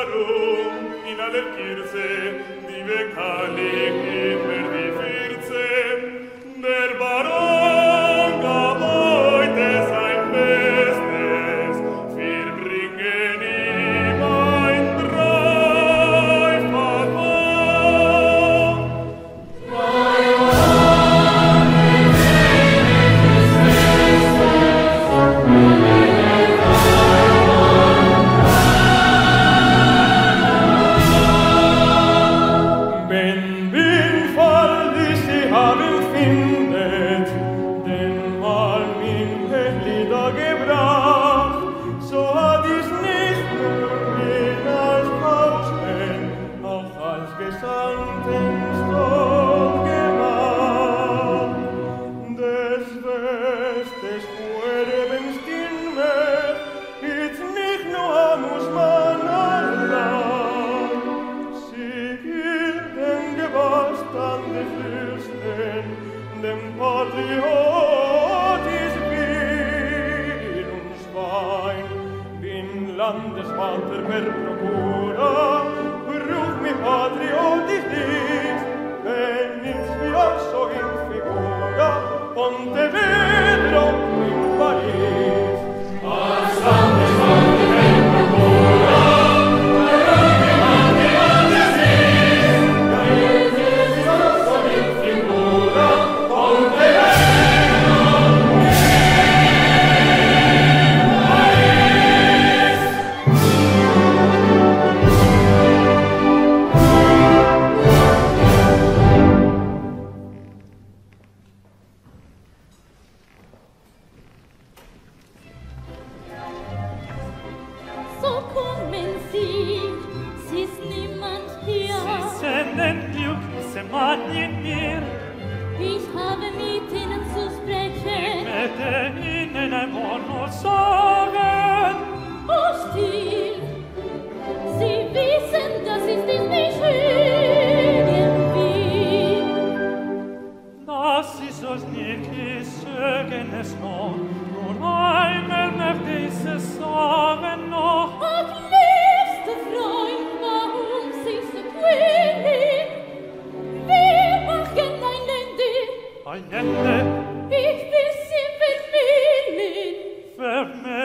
darum in aller Kirche, die bekanntlich immer die 14. Der Baron gab heute sein Bestes, wir bringen ihm ein Dreifach. Landesvater per procura, beruf mi patriotisch Dienst, wenn ins Fiasco in Figura, Montevideo in Paris. Als Landesvater per procura, beruf mi patriotisch Dienst, wenn ins Fiasco in Figura, Montevideo. Allende, ich will sie vermählen.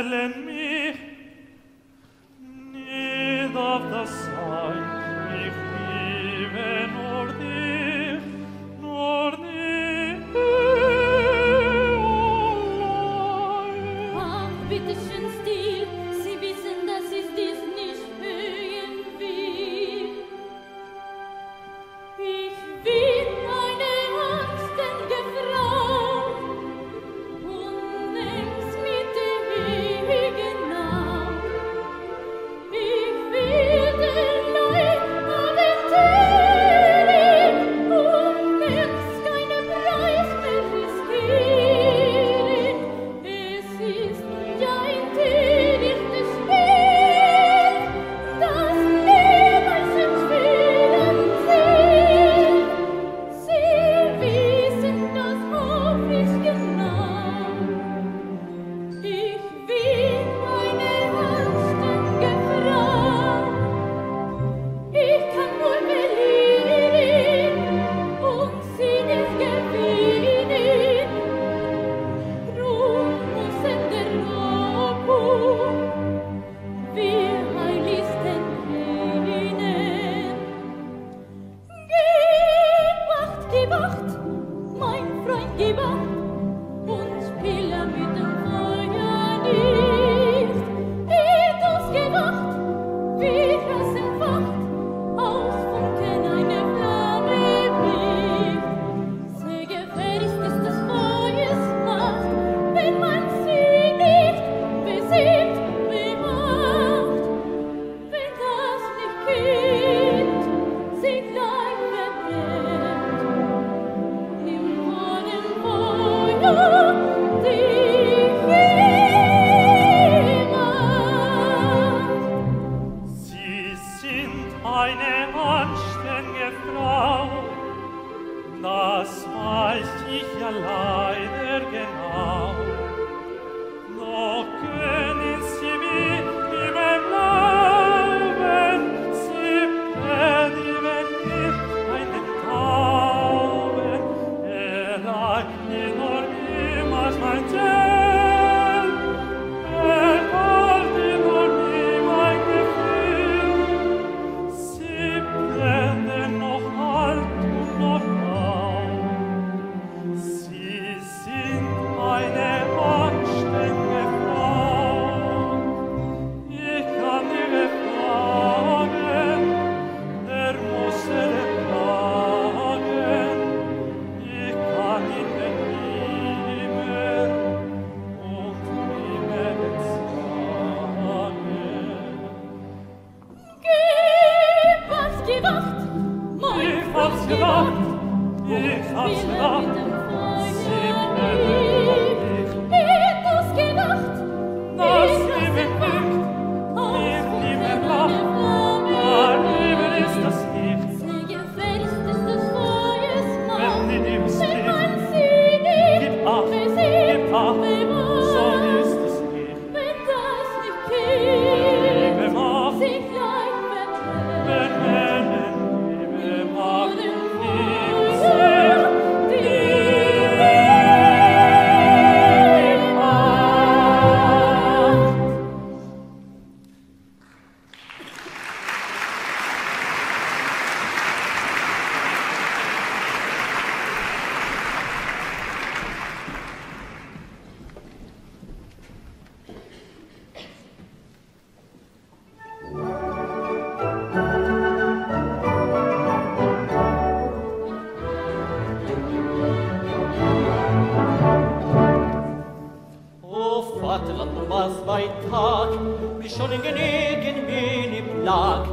gegen wen im Lag.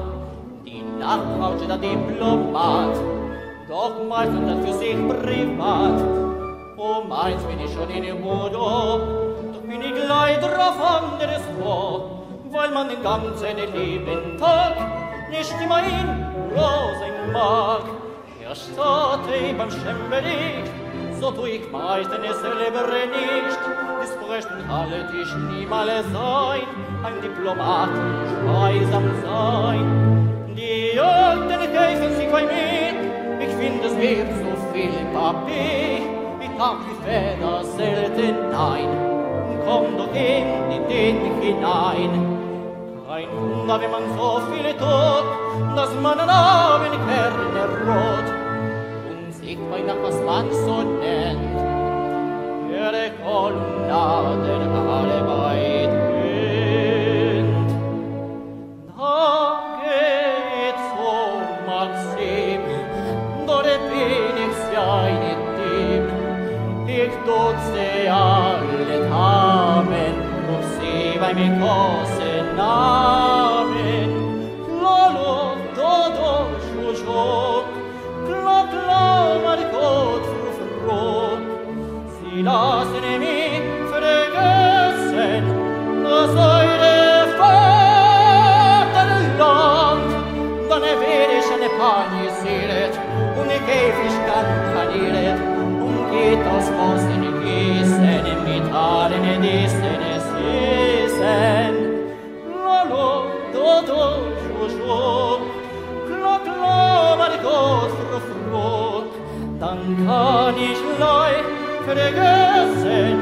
Die Nachbarschaft der Diplomat, doch meistens das für sich privat. Um eins bin ich schon in dem Modo, doch bin ich gleich drauf anderes froh, weil man den ganzen lieben Tag nicht immer in Rosen mag. Hier statt ich beim Schemberich, so tu ich meistens selber nicht. Es bräuchten alle Tisch niemals ein, ein Diplomat muss weisam sein. Die Alten helfen sich bei mir, ich finde es mir so viel Papier. Ich hab die Feder selten ein, komm doch in die Tätig hinein. Kein Wunder, wenn man so viele tut, dass man einen Abend gerne rot. Und sieht man nach, was man so nennt, ihre Kolonnaden alle weit wind. Da geht's um Maxim, dort bin ich seine Team. Ich dutze alle Damen, ob sie bei mir großen Namen. Lolo, Dodo, Jojo, Klo, Klo, Margot, Frufro. Sie lassen mich vergessen, dass eure Vaterland, dann wär ich panisiert und ich Ewigkeit kaniert und geht aus Kosten Gießen mit allen Dissen es Gießen. Lolo, Dodo, Jojo, Klo, Klo, Margot, Frufro, dann kann ich leicht vergessen,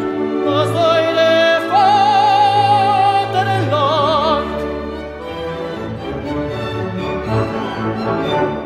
was eure Vaterland. Ich bin bereit!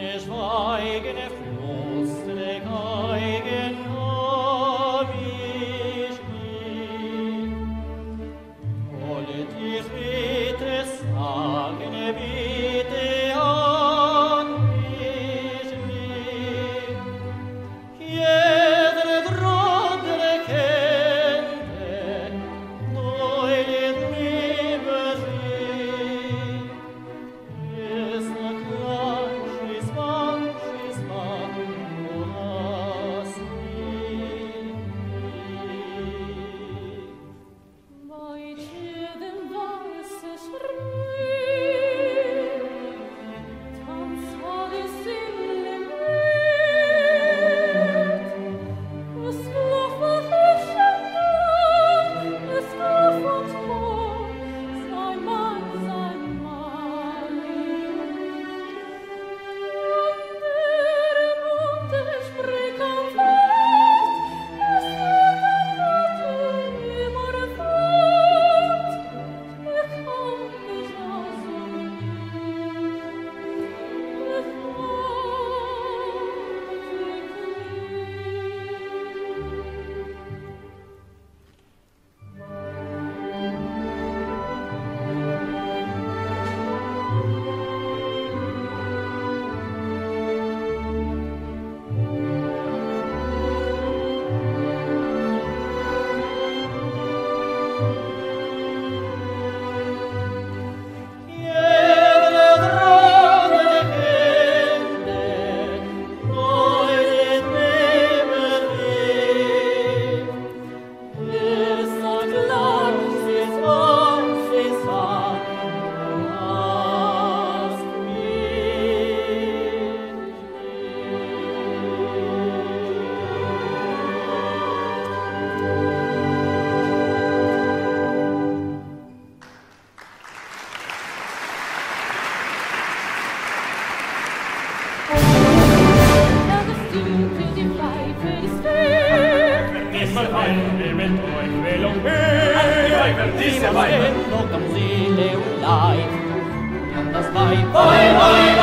This is my life, and that's my life.